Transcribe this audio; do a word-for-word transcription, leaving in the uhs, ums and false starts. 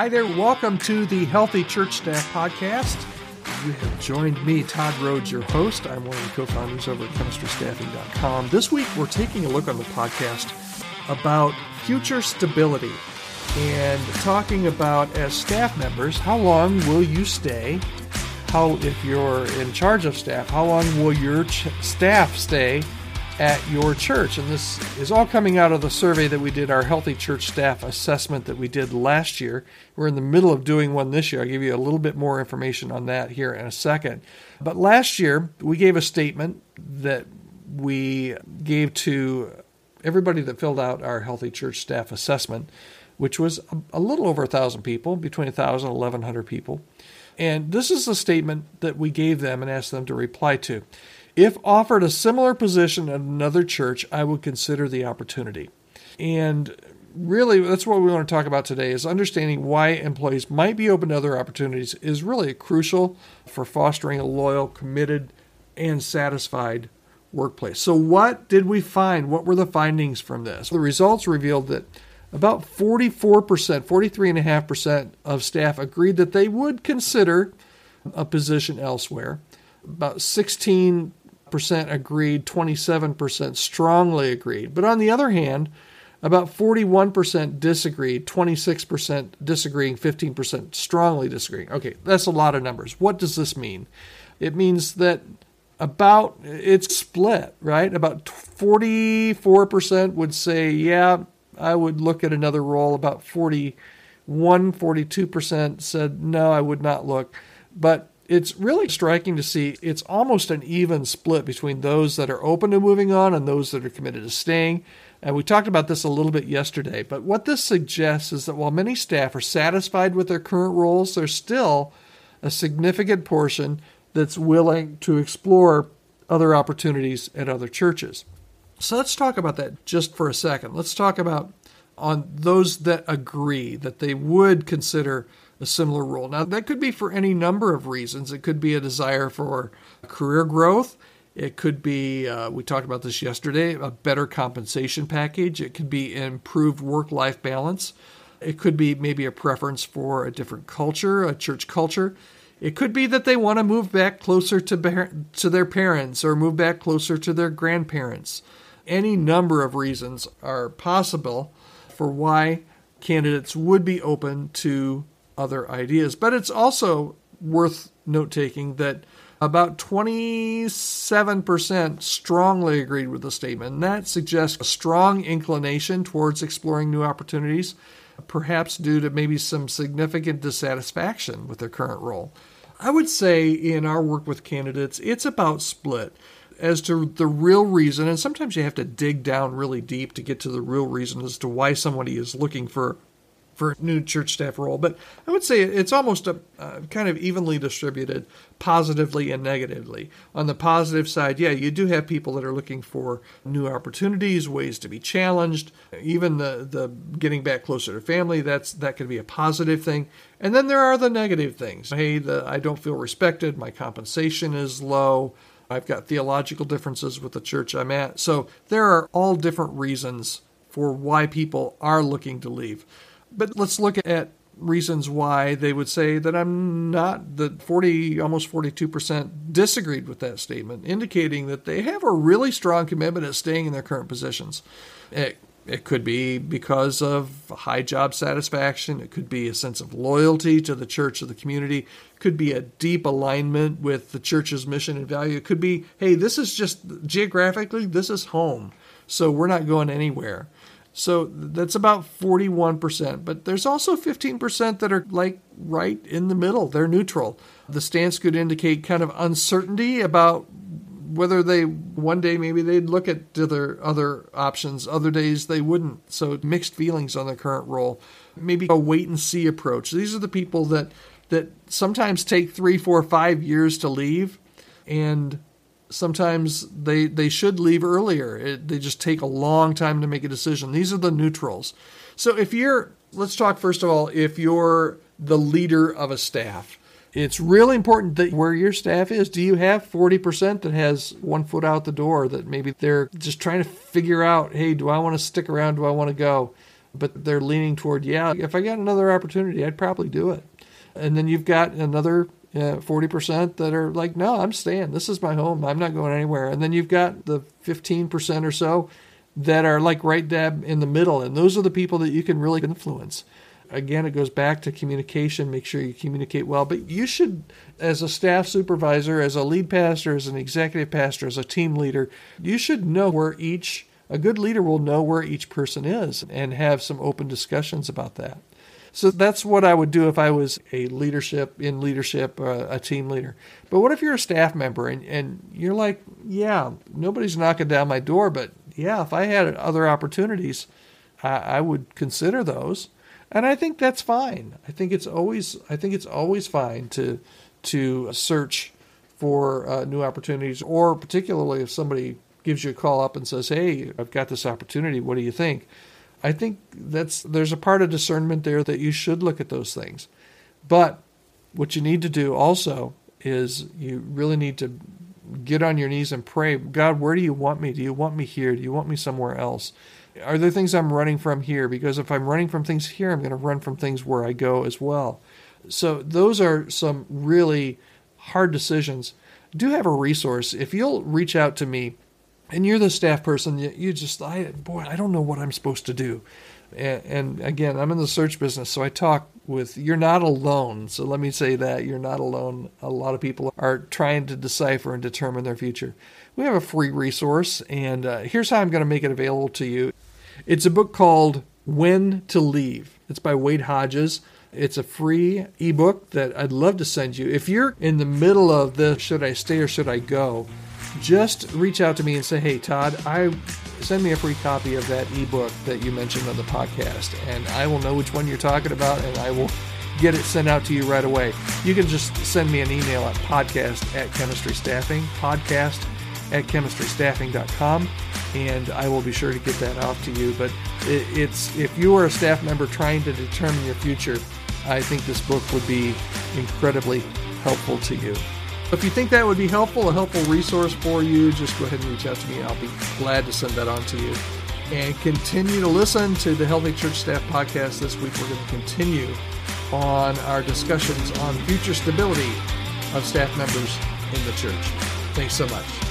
Hi there, welcome to the Healthy Church Staff Podcast. You have joined me, Todd Rhodes, your host. I'm one of the co-founders over at chemistry staffing dot com. This week, we're taking a look on the podcast about future stability and talking about, as staff members, how long will you stay? How, if you're in charge of staff, how long will your ch- staff stay at your church? And this is all coming out of the survey that we did, our Healthy Church Staff Assessment that we did last year. We're in the middle of doing one this year. I'll give you a little bit more information on that here in a second. But last year, we gave a statement that we gave to everybody that filled out our Healthy Church Staff Assessment, which was a little over one thousand people, between one thousand and eleven hundred people. And this is the statement that we gave them and asked them to reply to. If offered a similar position at another church, I would consider the opportunity. And really, that's what we want to talk about today, is understanding why employees might be open to other opportunities is really crucial for fostering a loyal, committed, and satisfied workplace. So what did we find? What were the findings from this? The results revealed that about forty-four percent, forty-three point five percent of staff agreed that they would consider a position elsewhere. About sixteen percent agreed, twenty-seven percent strongly agreed. But on the other hand, about forty-one percent disagreed, twenty-six percent disagreeing, fifteen percent strongly disagreeing. Okay, that's a lot of numbers. What does this mean? It means that about, it's split, right? About forty-four percent would say, yeah, I would look at another role. About forty-one, forty-two percent said, no, I would not look. But it's really striking to see it's almost an even split between those that are open to moving on and those that are committed to staying. And we talked about this a little bit yesterday, but what this suggests is that while many staff are satisfied with their current roles, there's still a significant portion that's willing to explore other opportunities at other churches. So let's talk about that just for a second. Let's talk about on those that agree that they would consider a similar role. Now, that could be for any number of reasons. It could be a desire for career growth. It could be, uh, we talked about this yesterday, a better compensation package. It could be improved work-life balance. It could be maybe a preference for a different culture, a church culture. It could be that they want to move back closer to, bar- to their parents or move back closer to their grandparents. Any number of reasons are possible for why candidates would be open to other ideas. But it's also worth note-taking that about twenty-seven percent strongly agreed with the statement. And that suggests a strong inclination towards exploring new opportunities, perhaps due to maybe some significant dissatisfaction with their current role. I would say in our work with candidates, it's about split as to the real reason, and sometimes you have to dig down really deep to get to the real reason as to why somebody is looking for for a new church staff role. But I would say it's almost a, uh, kind of evenly distributed, positively and negatively. On the positive side, yeah, you do have people that are looking for new opportunities, ways to be challenged, even the, the getting back closer to family, that's that could be a positive thing. And then there are the negative things. Hey, the, I don't feel respected, my compensation is low, I've got theological differences with the church I'm at. So there are all different reasons for why people are looking to leave. But let's look at reasons why they would say that I'm not, that forty, almost forty-two percent disagreed with that statement, indicating that they have a really strong commitment at staying in their current positions. It, it could be because of high job satisfaction. It could be a sense of loyalty to the church or the community. It could be a deep alignment with the church's mission and value. It could be, hey, this is just geographically, this is home, so we're not going anywhere. So that's about forty-one percent, but there's also fifteen percent that are like right in the middle. They're neutral. The stance could indicate kind of uncertainty about whether they one day maybe they'd look at other, other options, other days they wouldn't. So mixed feelings on their current role, maybe a wait and see approach. These are the people that that sometimes take three, four, five years to leave, and sometimes they they should leave earlier. It, they just take a long time to make a decision. These are the neutrals. So if you're, let's talk first of all, if you're the leader of a staff, it's really important that where your staff is, do you have forty percent that has one foot out the door, that maybe they're just trying to figure out, hey, do I want to stick around? Do I want to go? but they're leaning toward, yeah, if I got another opportunity, I'd probably do it. And then you've got another uh, forty percent that are like, no, I'm staying. This is my home. I'm not going anywhere. And then you've got the fifteen percent or so that are like right dab in the middle. And those are the people that you can really influence. Again, it goes back to communication. Make sure you communicate well. But you should, as a staff supervisor, as a lead pastor, as an executive pastor, as a team leader, you should know where each, a good leader will know where each person is and have some open discussions about that. So that's what I would do if I was a leadership, in leadership, uh, a team leader. But what if you're a staff member and, and you're like, yeah, nobody's knocking down my door, but yeah, if I had other opportunities, I, I would consider those. And I think that's fine. I think it's always I think it's always fine to to search for uh, new opportunities, or particularly if somebody gives you a call up and says, "Hey, I've got this opportunity. What do you think?" I think that's there's a part of discernment there that you should look at those things. But what you need to do also is you really need to get on your knees and pray, God, where do you want me? Do you want me here? Do you want me somewhere else? Are there things I'm running from here? Because if I'm running from things here, I'm going to run from things where I go as well. So those are some really hard decisions. Do have a resource. If you'll reach out to me and you're the staff person, you just, I, boy, I don't know what I'm supposed to do. And, and again, I'm in the search business, so I talk with, you're not alone. So let me say that you're not alone. A lot of people are trying to decipher and determine their future. We have a free resource, and uh, here's how I'm going to make it available to you. It's a book called When to Leave. It's by Wade Hodges. It's a free ebook that I'd love to send you. If you're in the middle of the should I stay or should I go, just reach out to me and say, hey, Todd, I send me a free copy of that ebook that you mentioned on the podcast, and I will know which one you're talking about, and I will get it sent out to you right away. You can just send me an email at podcast at chemistry staffing, podcast at chemistry staffing dot com, and I will be sure to get that out to you. But it, it's if you are a staff member trying to determine your future, I think this book would be incredibly helpful to you. If you think that would be helpful, a helpful resource for you, just go ahead and reach out to me. I'll be glad to send that on to you. And continue to listen to the Healthy Church Staff Podcast. This week we're going to continue on our discussions on future stability of staff members in the church. Thanks so much.